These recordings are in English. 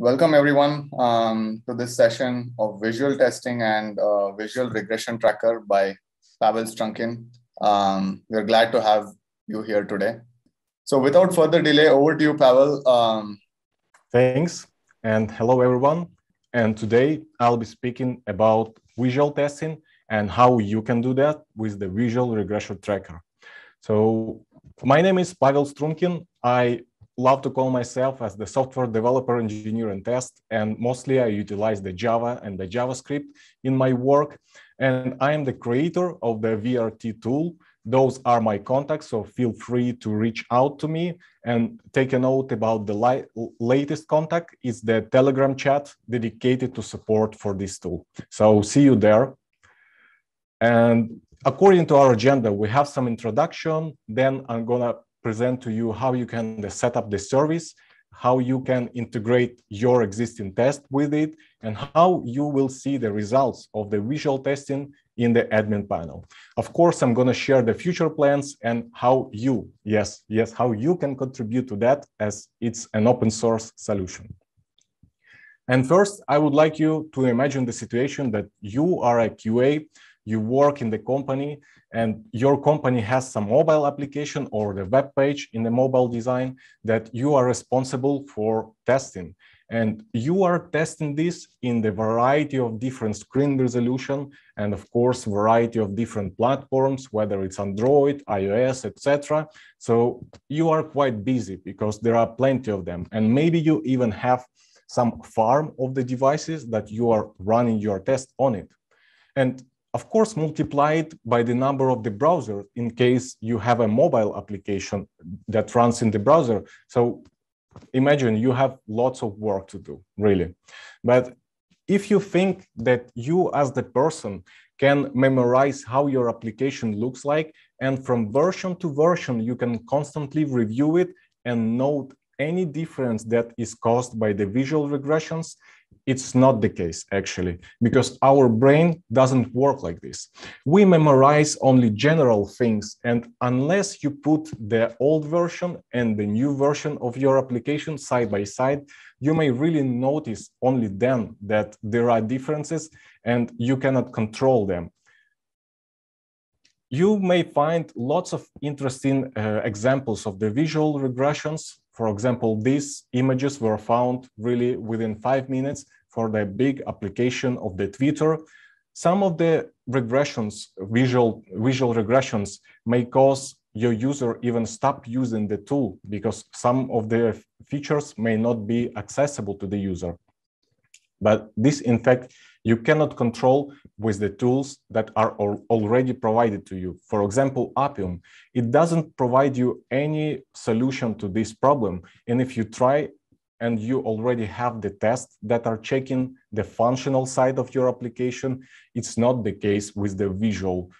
Welcome everyone to this session of visual testing and visual regression tracker by Pavel Strunkin. We're glad to have you here today. So without further delay, over to you, Pavel. Thanks, and hello everyone. And today I'll be speaking about visual testing and how you can do that with the visual regression tracker. So my name is Pavel Strunkin. I love to call myself as the software developer, engineer, and test, and mostly I utilize the Java and the JavaScript in my work. And I am the creator of the VRT tool. Those are my contacts, so feel free to reach out to me and take a note about the latest contact. It's the Telegram chat dedicated to support for this tool. So see you there. And according to our agenda, we have some introduction, then I'm gonna present to you how you can set up the service, how you can integrate your existing test with it, and how you will see the results of the visual testing in the admin panel. Of course, I'm going to share the future plans and how you, how you can contribute to that, as it's an open source solution. And first, I would like you to imagine the situation that you are a QA, you work in the company, and your company has some mobile application or the web page in the mobile design that you are responsible for testing. And you are testing this in the variety of different screen resolution and, of course, variety of different platforms, whether it's Android, iOS, etc. So you are quite busy because there are plenty of them. And maybe you even have some farm of the devices that you are running your test on it. And of course, multiplied by the number of the browser in case you have a mobile application that runs in the browser. So imagine you have lots of work to do, really. But if you think that you as the person can memorize how your application looks like, and from version to version, you can constantly review it and note any difference that is caused by the visual regressions, it's not the case, actually, because our brain doesn't work like this. We memorize only general things, and unless you put the old version and the new version of your application side by side, you may really notice only then that there are differences and you cannot control them. You may find lots of interesting examples of the visual regressions. For example, these images were found really within 5 minutes for the big application of the Twitter. Some of the regressions, visual regressions, may cause your user even stop using the tool because some of the features may not be accessible to the user. But this, in fact, you cannot control with the tools that are already provided to you. For example, Appium, it doesn't provide you any solution to this problem. And if you try and you already have the tests that are checking the functional side of your application, it's not the case with the visual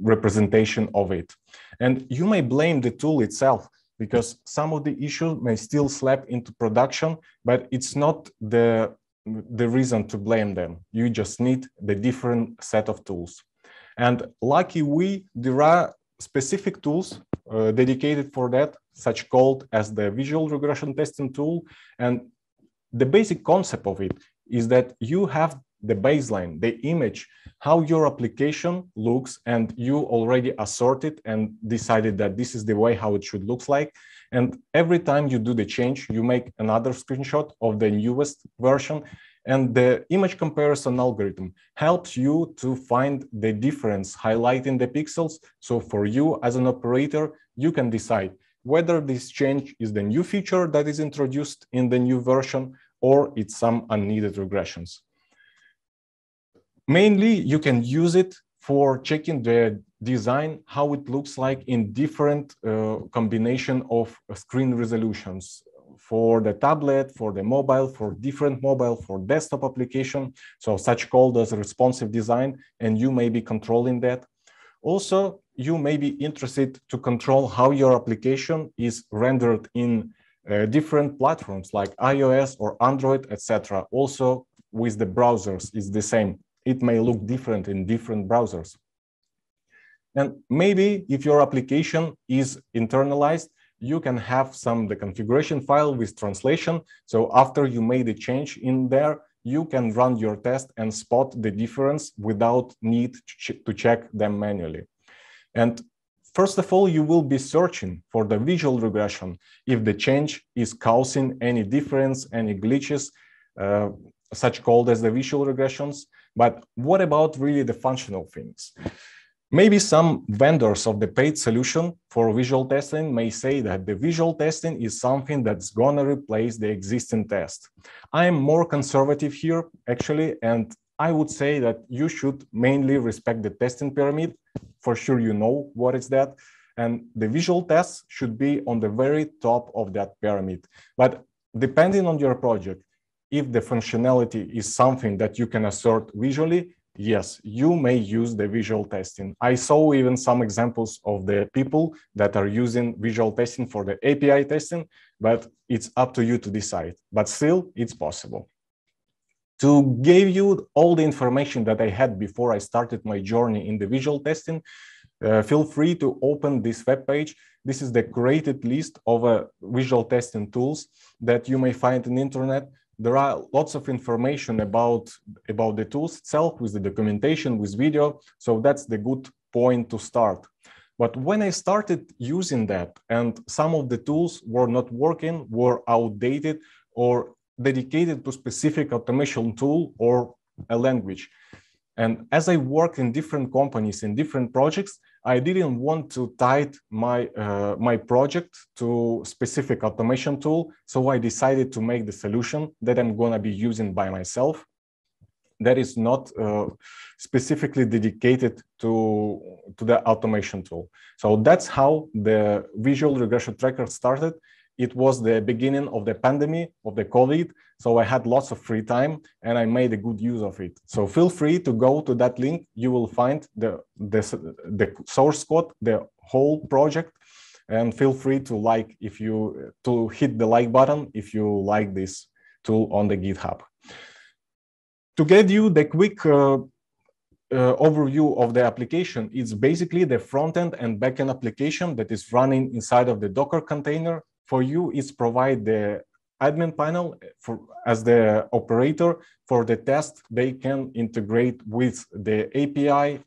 representation of it. And you may blame the tool itself, because some of the issues may still slip into production, but it's not the reason to blame them. You just need the different set of tools. And lucky we, there are specific tools dedicated for that, such called as the visual regression testing tool. And the basic concept of it is that you have the baseline, the image, how your application looks, and you already assorted and decided that this is the way how it should look like. And every time you do the change, you make another screenshot of the newest version. And the image comparison algorithm helps you to find the difference, highlighting the pixels. So for you as an operator, you can decide whether this change is the new feature that is introduced in the new version, or it's some unneeded regressions. Mainly, you can use it for checking the design, how it looks like in different combination of screen resolutions for the tablet, for the mobile, for different mobile, for desktop application. So such called as responsive design, and you may be controlling that. Also, you may be interested to control how your application is rendered in different platforms like iOS or Android, etc. Also, with the browsers, it's the same. It may look different in different browsers. And maybe if your application is internalized, you can have the configuration file with translation. So after you made a change in there, you can run your test and spot the difference without need to check them manually. And first of all, you will be searching for the visual regression if the change is causing any difference, any glitches, such called as the visual regressions. But what about really the functional things? Maybe some vendors of the paid solution for visual testing may say that the visual testing is something that's gonna replace the existing test. I am more conservative here, actually, and I would say that you should mainly respect the testing pyramid. For sure, you know what is that. And the visual tests should be on the very top of that pyramid. But depending on your project, if the functionality is something that you can assert visually, yes, you may use the visual testing. I saw even some examples of the people that are using visual testing for the API testing, but it's up to you to decide. But still, it's possible. To give you all the information that I had before I started my journey in the visual testing, feel free to open this web page. This is the curated list of visual testing tools that you may find on the internet. There are lots of information about the tools itself, with the documentation, with video. So that's the good point to start. But when I started using that and some of the tools were not working, were outdated or dedicated to specific automation tool or a language. And as I worked in different companies, in different projects, I didn't want to tie my project to specific automation tool. So I decided to make the solution that I'm going to be using by myself that is not specifically dedicated to the automation tool. So that's how the Visual Regression Tracker started. It was the beginning of the pandemic, of the COVID. So I had lots of free time and I made a good use of it. So feel free to go to that link. You will find the source code, the whole project, and feel free to hit the like button if you like this tool on the GitHub. To get you the quick overview of the application, it's basically the front-end and back-end application that is running inside of the Docker container. For you, it's provide the admin panel as the operator. For the test, they can integrate with the API,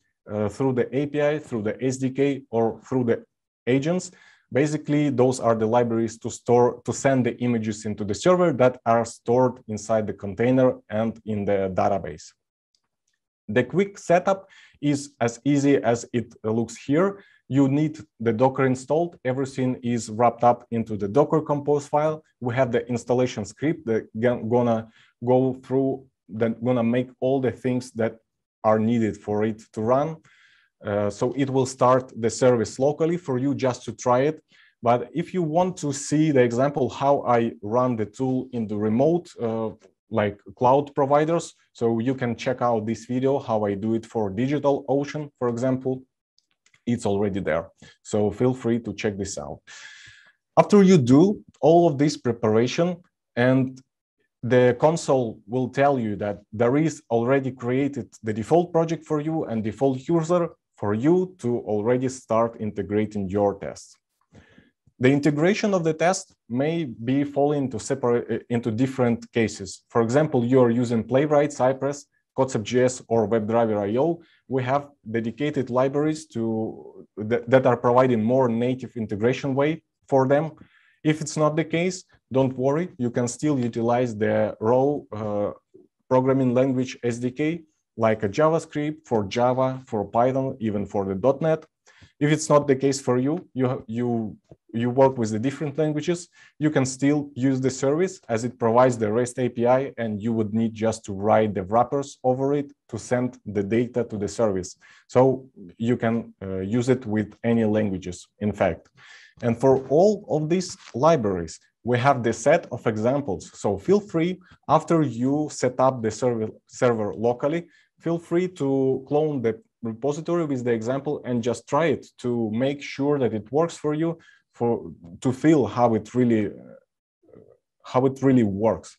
through the SDK, or through the agents. Basically, those are the libraries to send the images into the server that are stored inside the container and in the database. The quick setup is as easy as it looks here. You need the Docker installed. Everything is wrapped up into the Docker compose file. We have the installation script that gonna make all the things that are needed for it to run. So it will start the service locally for you just to try it. But if you want to see the example how I run the tool in the remote, like cloud providers, so you can check out this video how I do it for DigitalOcean, for example. It's already there. So feel free to check this out. After you do all of this preparation, and the console will tell you that there is already created the default project for you and default user for you to already start integrating your tests. The integration of the test may be falling into different cases. For example, you are using Playwright, Cypress, Codeception.js, or WebDriver.io, we have dedicated libraries that are providing more native integration way for them. If it's not the case, don't worry, you can still utilize the raw programming language SDK, like a JavaScript for Java, for Python, even for the .NET. If it's not the case for you, you work with the different languages, you can still use the service as it provides the REST API, and you would need just to write the wrappers over it to send the data to the service. So you can use it with any languages, in fact. And for all of these libraries, we have the set of examples. So feel free, after you set up the server locally, feel free to clone the repository with the example and just try it to make sure that it works for you, to feel how it really works.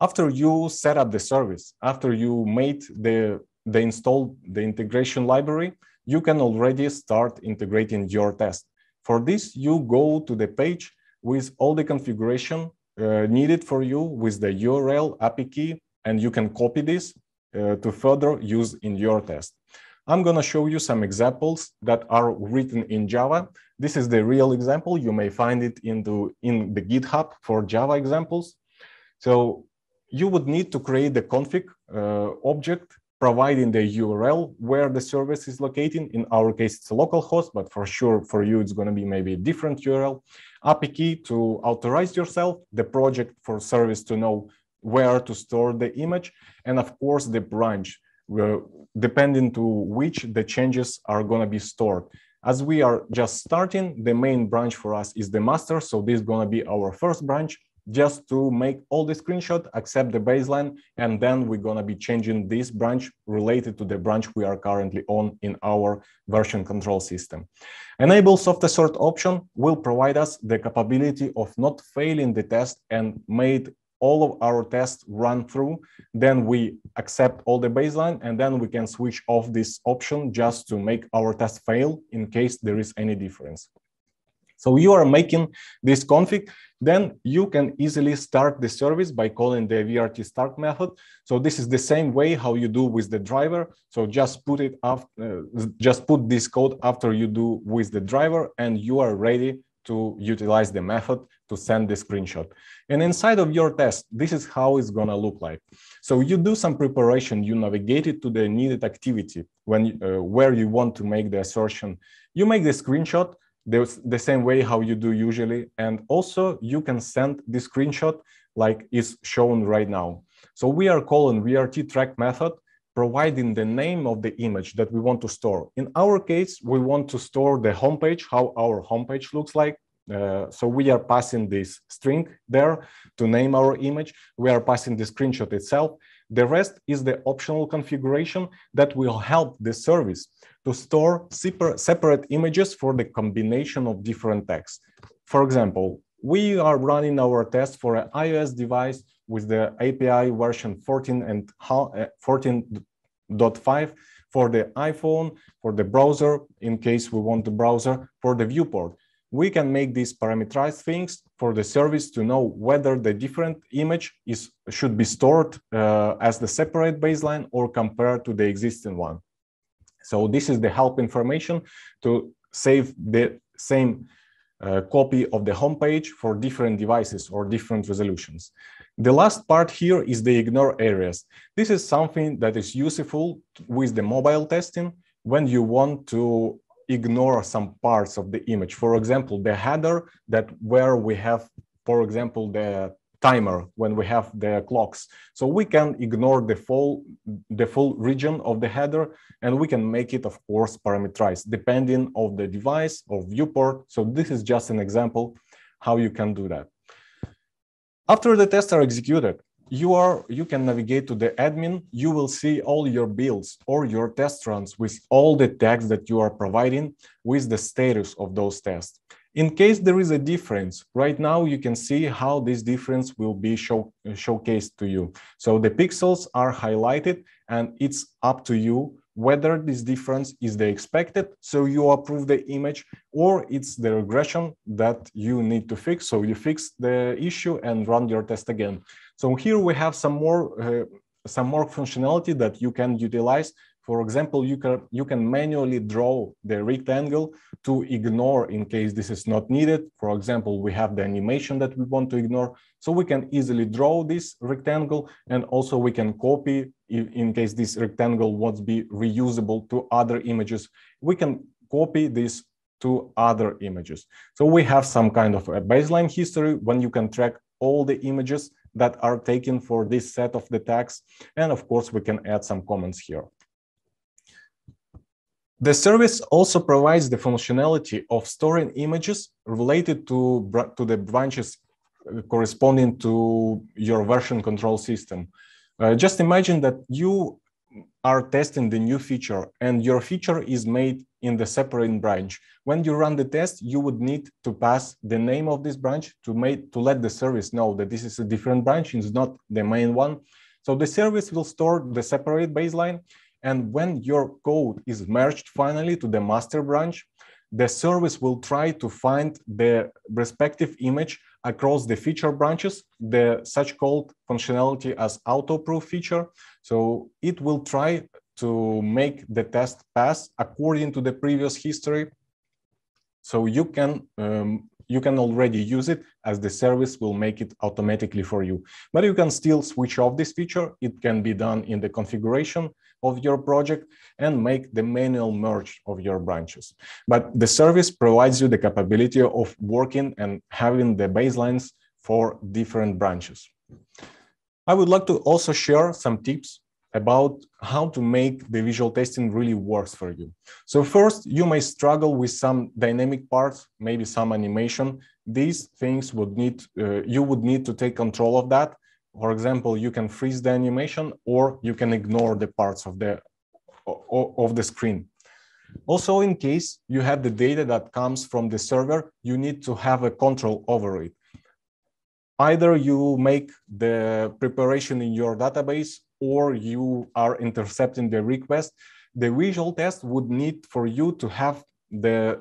After you set up the service, after you made the installed the integration library, you can already start integrating your test. For this, you go to the page with all the configuration needed for you with the URL, API key, and you can copy this to further use in your test. I'm going to show you some examples that are written in Java. This is the real example. You may find it in the GitHub for Java examples. So you would need to create the config object, providing the URL where the service is located. In our case, it's localhost, but for sure for you, it's going to be maybe a different URL. API key to authorize yourself, the project for service to know where to store the image, and of course, the branch, depending to which the changes are going to be stored. As we are just starting, the main branch for us is the master. So this is going to be our first branch, just to make all the screenshot, accept the baseline, and then we're going to be changing this branch related to the branch we are currently on in our version control system. Enable soft assert option will provide us the capability of not failing the test and made all of our tests run through, then we accept all the baseline, and then we can switch off this option just to make our test fail in case there is any difference. So you are making this config, then you can easily start the service by calling the VRT start method. So this is the same way how you do with the driver. So just put it after, just put this code after you do with the driver, and you are ready to utilize the method to send the screenshot. And inside of your test, this is how it's going to look like. So you do some preparation, you navigate it to the needed activity when where you want to make the assertion. You make the screenshot the same way how you do usually, and also you can send the screenshot like is shown right now. So we are calling VRTTrack method, providing the name of the image that we want to store. In our case, we want to store the homepage, how our homepage looks like. So we are passing this string there to name our image. We are passing the screenshot itself. The rest is the optional configuration that will help the service to store separate images for the combination of different texts. For example, we are running our test for an iOS device with the API version 14 and 14.5 for the iPhone, for the browser, in case we want the browser, for the viewport. We can make these parameterized things for the service to know whether the different image should be stored as the separate baseline or compared to the existing one. So this is the help information to save the same copy of the homepage for different devices or different resolutions. The last part here is the ignore areas. This is something that is useful with the mobile testing when you want to ignore some parts of the image. For example, the header that where we have, for example, the timer when we have the clocks. So we can ignore the full region of the header, and we can make it, of course, parameterized depending on the device or viewport. So this is just an example how you can do that. After the tests are executed, you can navigate to the admin. You will see all your builds or your test runs with all the tags that you are providing with the status of those tests. In case there is a difference, right now you can see how this difference will be showcased to you. So the pixels are highlighted, and it's up to you whether this difference is the expected, so you approve the image, or it's the regression that you need to fix, so you fix the issue and run your test again. So here we have some more functionality that you can utilize. For example, you can manually draw the rectangle to ignore in case this is not needed. For example, we have the animation that we want to ignore. So we can easily draw this rectangle, and also we can copy in case this rectangle wants to be reusable to other images. We can copy this to other images. So we have some kind of a baseline history when you can track all the images that are taken for this set of the tags. And of course, we can add some comments here. The service also provides the functionality of storing images related to the branches corresponding to your version control system. Just imagine that you are testing the new feature, and your feature is made in the separate branch. When you run the test, you would need to pass the name of this branch to let the service know that this is a different branch, it's not the main one. So the service will store the separate baseline. And when your code is merged finally to the master branch, the service will try to find the respective image across the feature branches, the such-called functionality as auto-proof feature. So it will try to make the test pass according to the previous history. So you can already use it, as the service will make it automatically for you. But you can still switch off this feature. It can be done in the configuration of your project and make the manual merge of your branches. But the service provides you the capability of working and having the baselines for different branches. I would like to also share some tips about how to make the visual testing really works for you. So first, you may struggle with some dynamic parts, maybe some animation. These things would need, you would need to take control of that. For example, you can freeze the animation, or you can ignore the parts of the screen. Also, in case you have the data that comes from the server, you need to have a control over it. Either you make the preparation in your database, or you are intercepting the request. The visual test would need for you to have the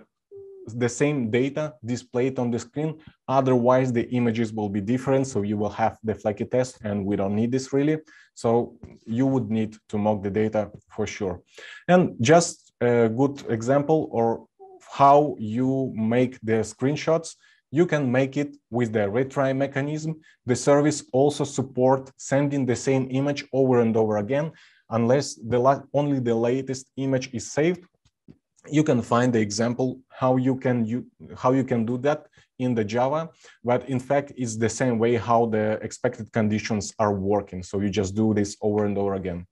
same data displayed on the screen. Otherwise, the images will be different. So you will have the flaky test, and we don't need this really. So you would need to mock the data for sure. And just a good example of how you make the screenshots. You can make it with the retry mechanism. The service also supports sending the same image over and over again, unless only the latest image is saved. You can find the example how you can do that in the Java, but in fact, it's the same way how the expected conditions are working. So you just do this over and over again.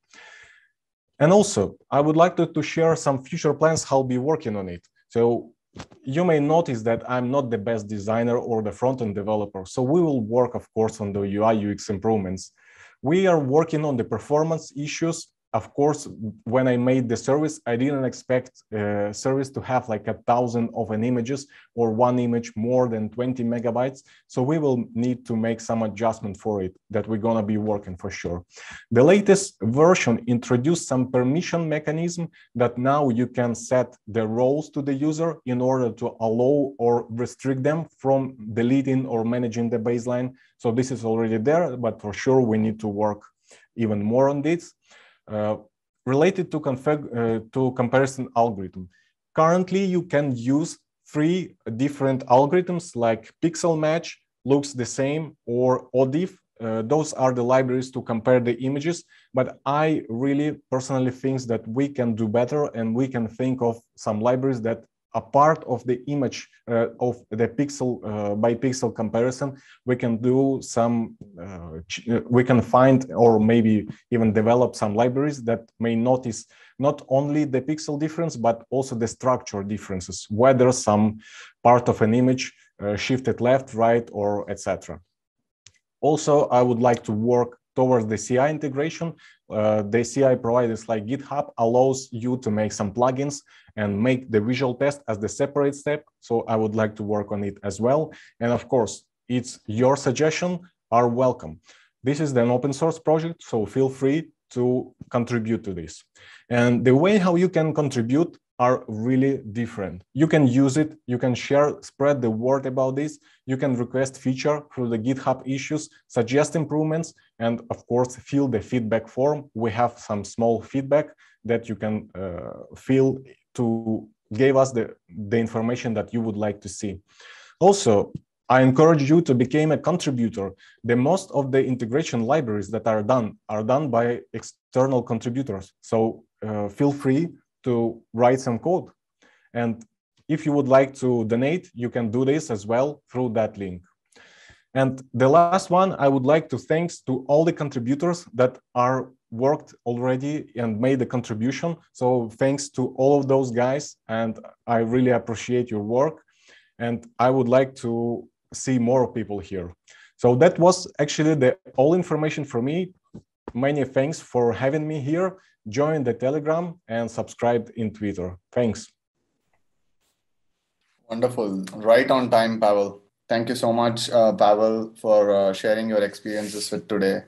And also, I would like to share some future plans how I'll be working on it. So you may notice that I'm not the best designer or the front-end developer, so we will work, of course, on the UI UX improvements. We are working on the performance issues. Of course, when I made the service, I didn't expect service to have like 1,000 of an images, or one image more than 20 megabytes. So we will need to make some adjustment for it that we're going to be working for sure. The latest version introduced some permission mechanism that now you can set the roles to the user in order to allow or restrict them from deleting or managing the baseline. So this is already there, but for sure we need to work even more on this. Related to comparison algorithm. Currently, you can use 3 different algorithms like pixelmatch, looks-same, or ODIF. Those are the libraries to compare the images, but I really personally think that we can do better, and we can think of some libraries that a part of the image of the pixel by pixel comparison, we can do some, we can find or maybe even develop some libraries that may notice not only the pixel difference, but also the structure differences, whether some part of an image shifted left, right, or etc. Also, I would like to work towards the CI integration. The CI providers like GitHub allows you to make some plugins and make the visual test as the separate step. So I would like to work on it as well. And of course, it's your suggestion are welcome. This is an open source project, so feel free to contribute to this. And the way how you can contribute are really different. You can use it, you can share, spread the word about this, you can request feature through the GitHub issues, suggest improvements, and of course, fill the feedback form. We have some small feedback that you can fill to give us the information that you would like to see. Also, I encourage you to become a contributor. The most of the integration libraries that are done by external contributors. So feel free to write some code. And if you would like to donate, you can do this as well through that link. And the last one, I would like to thanks to all the contributors that are worked already and made the contribution. So thanks to all of those guys, and I really appreciate your work. And I would like to see more people here. So that was actually the all information for me. Many thanks for having me here. Join the Telegram and subscribe in Twitter. Thanks. Wonderful. Right on time, Pavel. Thank you so much, Pavel, for sharing your experiences with today.